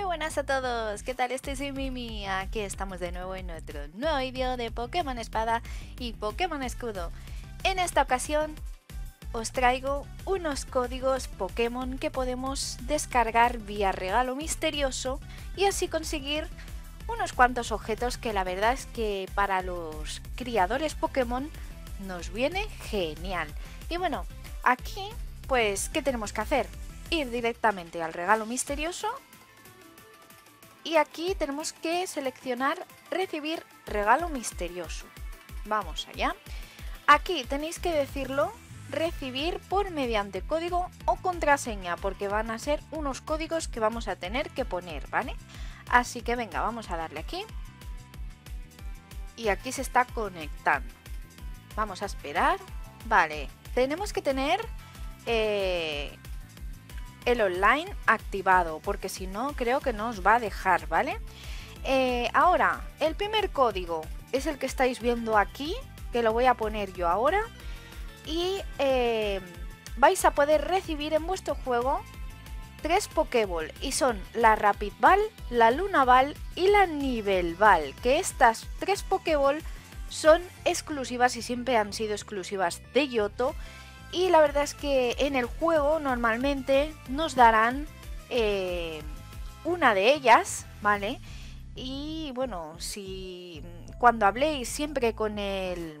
Muy buenas a todos, ¿qué tal? Soy Mimi, aquí estamos de nuevo en nuestro nuevo vídeo de Pokémon Espada y Pokémon Escudo. En esta ocasión os traigo unos códigos Pokémon que podemos descargar vía regalo misterioso y así conseguir unos cuantos objetos que la verdad es que para los criadores Pokémon nos viene genial. Y bueno, aquí pues ¿qué tenemos que hacer? Ir directamente al regalo misterioso y aquí tenemos que seleccionar recibir regalo misterioso. Vamos allá. Aquí tenéis que decirlo, recibir por mediante código o contraseña, porque van a ser unos códigos que vamos a tener que poner, ¿vale? Así que venga, vamos a darle aquí y aquí se está conectando. Vamos a esperar. Vale, tenemos que tener el online activado, porque si no creo que no os va a dejar, ¿vale? Ahora, el primer código es el que estáis viendo aquí, que lo voy a poner yo ahora. Y vais a poder recibir en vuestro juego 3 Pokéball y son la Rapid Ball, la Luna Ball y la Nivel Ball, que estas 3 Pokéball son exclusivas y siempre han sido exclusivas de Johto. Y la verdad es que en el juego normalmente nos darán una de ellas, ¿vale? Y bueno, si cuando habléis siempre con el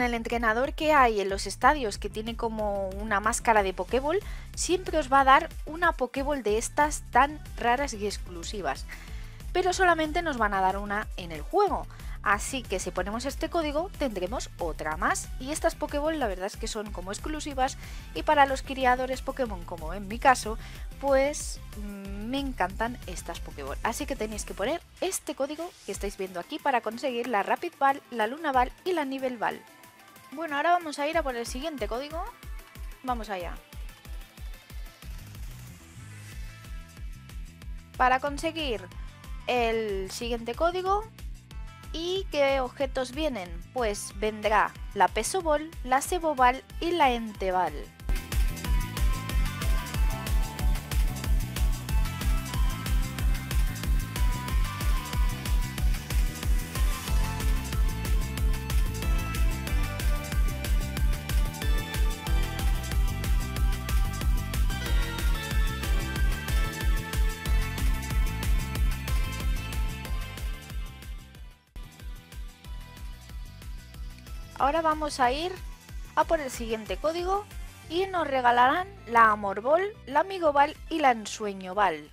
entrenador que hay en los estadios, que tiene como una máscara de Pokéball, siempre os va a dar una Pokéball de estas tan raras y exclusivas. Pero solamente nos van a dar una en el juego. Así que si ponemos este código tendremos otra más. Y estas Pokéball la verdad es que son como exclusivas y para los criadores Pokémon, como en mi caso, pues me encantan estas Pokéball. Así que tenéis que poner este código que estáis viendo aquí para conseguir la Rapid Ball, la Luna Ball y la Nivel Ball. Bueno, ahora vamos a ir a por el siguiente código. Vamos allá. Para conseguir el siguiente código... ¿Y qué objetos vienen? Pues vendrá la Peso Ball, la Cebo Ball y la Ente Ball. Ahora vamos a ir a por el siguiente código y nos regalarán la Amor Ball, la Amigo Ball y la Sueño Val.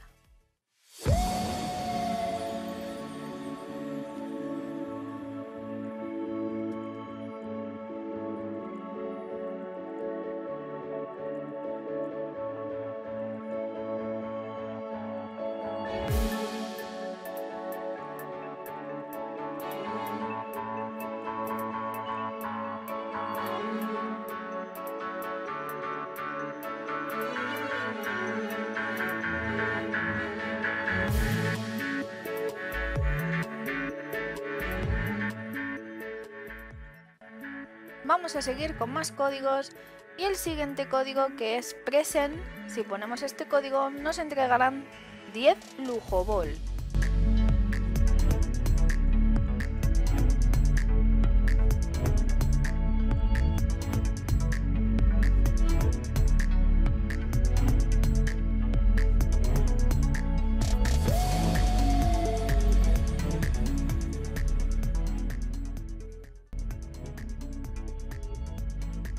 Vamos a seguir con más códigos y el siguiente código, que es Present, si ponemos este código nos entregarán 10 Lujobol.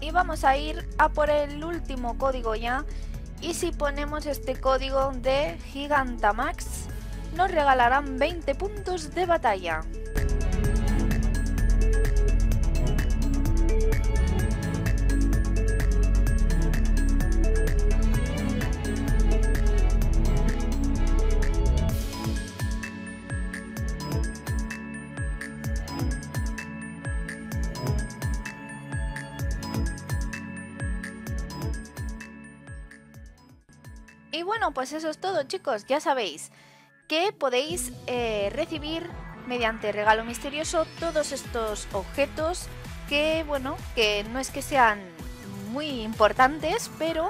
Y vamos a ir a por el último código ya. Y si ponemos este código de Gigantamax, nos regalarán 20 puntos de batalla. Y bueno, pues eso es todo, chicos. Ya sabéis que podéis recibir mediante regalo misterioso todos estos objetos que, bueno, que no es que sean muy importantes, pero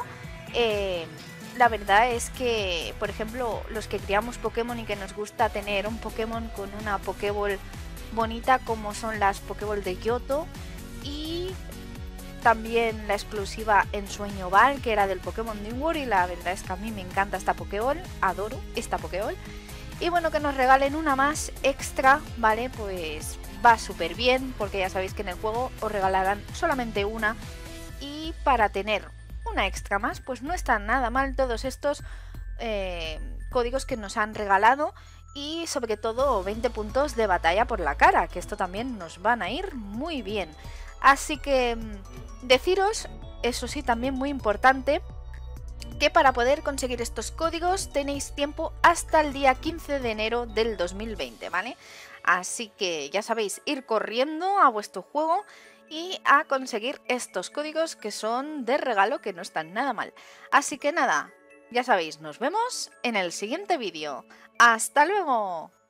la verdad es que, por ejemplo, los que criamos Pokémon y que nos gusta tener un Pokémon con una Pokéball bonita, como son las Pokéball de Johto y también la exclusiva en Sueño Val, que era del Pokémon New World, y la verdad es que a mí me encanta esta Pokéball, adoro esta Pokéball. Y bueno, que nos regalen una más extra, ¿vale? Pues va súper bien, porque ya sabéis que en el juego os regalarán solamente una, y para tener una extra más, pues no están nada mal todos estos códigos que nos han regalado, y sobre todo 20 puntos de batalla por la cara, que esto también nos van a ir muy bien. Así que deciros, eso sí, también muy importante, que para poder conseguir estos códigos tenéis tiempo hasta el día 15 de enero del 2020, ¿vale? Así que ya sabéis, ir corriendo a vuestro juego y a conseguir estos códigos que son de regalo, que no están nada mal. Así que nada, ya sabéis, nos vemos en el siguiente vídeo. ¡Hasta luego!